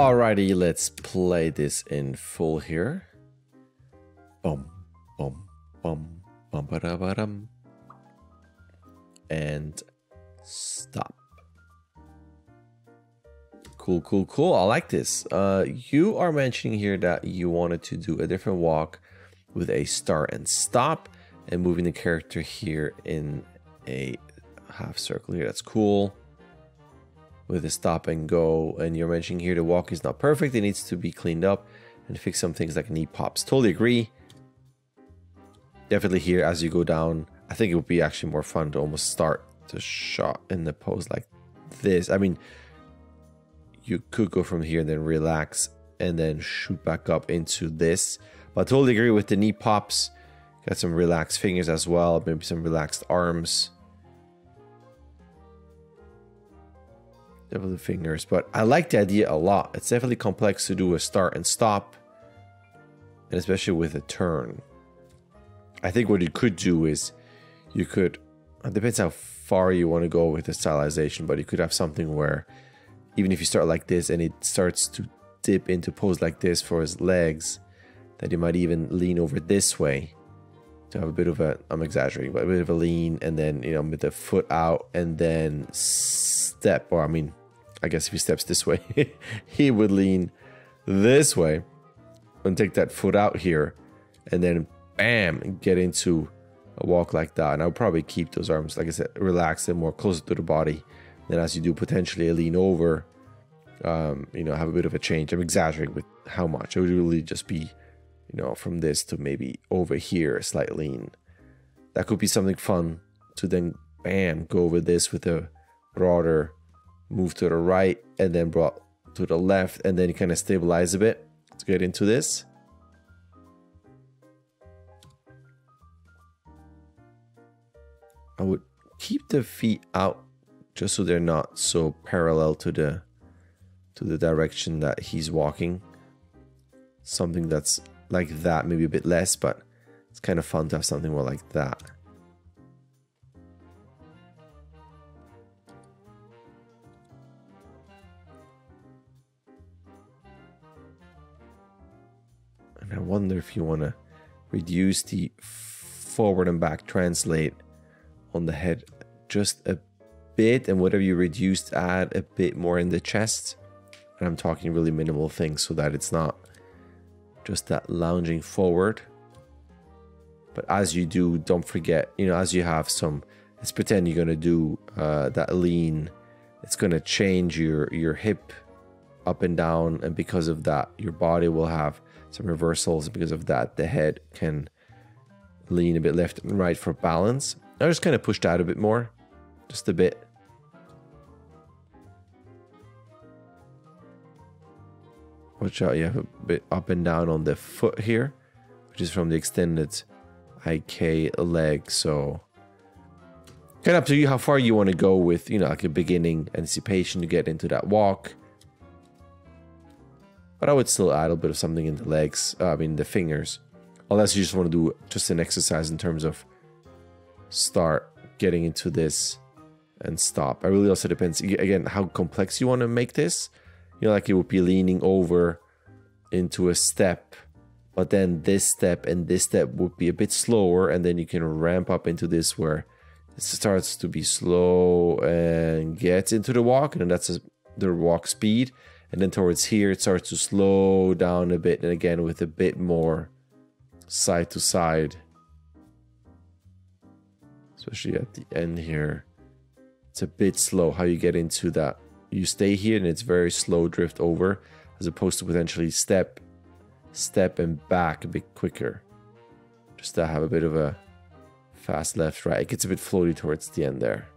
Alrighty, let's play this in full here. Boom, boom, boom, boom, ba-da-ba-dum. And stop. Cool, cool, cool. I like this. You are mentioning here that you wanted to do a different walk with a start and stop and moving the character here in a half circle here. That's cool. With a stop and go. And you're mentioning here the walk is not perfect. It needs to be cleaned up and fix some things like knee pops. Totally agree. Definitely here as you go down. I think it would be actually more fun to almost start the shot in the pose like this. I mean, you could go from here and then relax and then shoot back up into this. But I totally agree with the knee pops. Got some relaxed fingers as well. Maybe some relaxed arms. Definitely fingers. But I like the idea a lot. It's definitely complex to do a start and stop. And especially with a turn. I think what you could do is you could... It depends how far you want to go with the stylization. But you could have something where... Even if you start like this and it starts to dip into pose like this for his legs, that you might even lean over this way to have a bit of a, I'm exaggerating, but a bit of a lean, and then, you know, with the foot out and then step, or I mean, I guess if he steps this way, he would lean this way and take that foot out here and then bam, get into a walk like that. And I would probably keep those arms, like I said, relaxed and more closer to the body. Then as you do potentially a lean over, you know, have a bit of a change. I'm exaggerating with how much. It would really just be, you know, from this to maybe over here, a slight lean. That could be something fun to then, bam, go over this with a broader move to the right and then brought to the left. And then you kind of stabilize a bit. Let's get into this. I would keep the feet out, just so they're not so parallel to the direction that he's walking. Something that's like that, maybe a bit less, but it's kind of fun to have something more like that. And I wonder if you want to reduce the forward and back translate on the head just a bit, and whatever you reduced, add a bit more in the chest. And I'm talking really minimal things so that it's not just that lounging forward. But as you do, don't forget, you know, as you have some, let's pretend you're going to do that lean. It's going to change your hip up and down, and because of that your body will have some reversals. Because of that the head can lean a bit left and right for balance. I just kind of pushed out a bit more. Just a bit. Watch out, you have a bit up and down on the foot here, which is from the extended IK leg. So kind of up to you how far you want to go with, you know, like a beginning anticipation to get into that walk. But I would still add a bit of something in the legs, I mean the fingers. Unless you just want to do just an exercise in terms of start getting into this and stop. It really also depends, again, how complex you want to make this. You know, like it would be leaning over into a step, but then this step would be a bit slower, and then you can ramp up into this where it starts to be slow and gets into the walk, and that's the walk speed. And then towards here, it starts to slow down a bit, and again, with a bit more side to side. Especially at the end here. It's a bit slow how you get into that. You stay here and it's very slow drift over, as opposed to potentially step and back a bit quicker. Just to have a bit of a fast left, right. It gets a bit floaty towards the end there.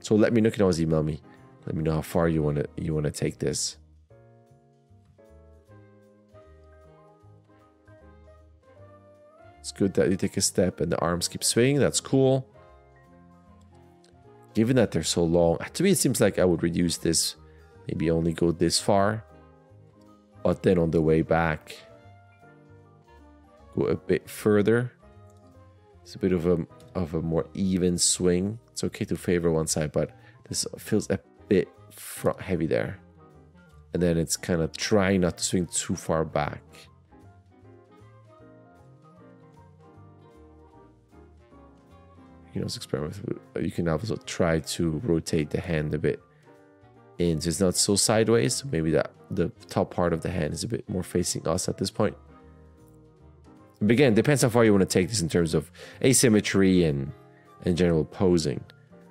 So let me know, you can always email me. Let me know how far you wanna take this. It's good that you take a step and the arms keep swinging. That's cool. Given that they're so long, to me it seems like I would reduce this. Maybe only go this far. But then on the way back, go a bit further. It's a bit of a more even swing. It's okay to favor one side, but this feels a bit front heavy there. And then it's kind of trying not to swing too far back. You can also experiment with, you can also try to rotate the hand a bit in, so it's not so sideways. So maybe that the top part of the hand is a bit more facing us at this point. But again, depends how far you want to take this in terms of asymmetry and general posing.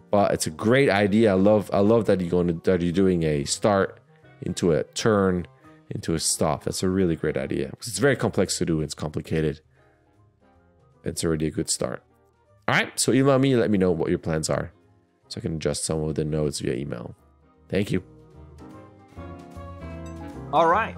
But it's a great idea. I love that you're doing a start into a turn into a stop. That's a really great idea. It's very complex to do. It's complicated. It's already a good start. All right, so email me and let me know what your plans are so I can adjust some of the nodes via email. Thank you. All right,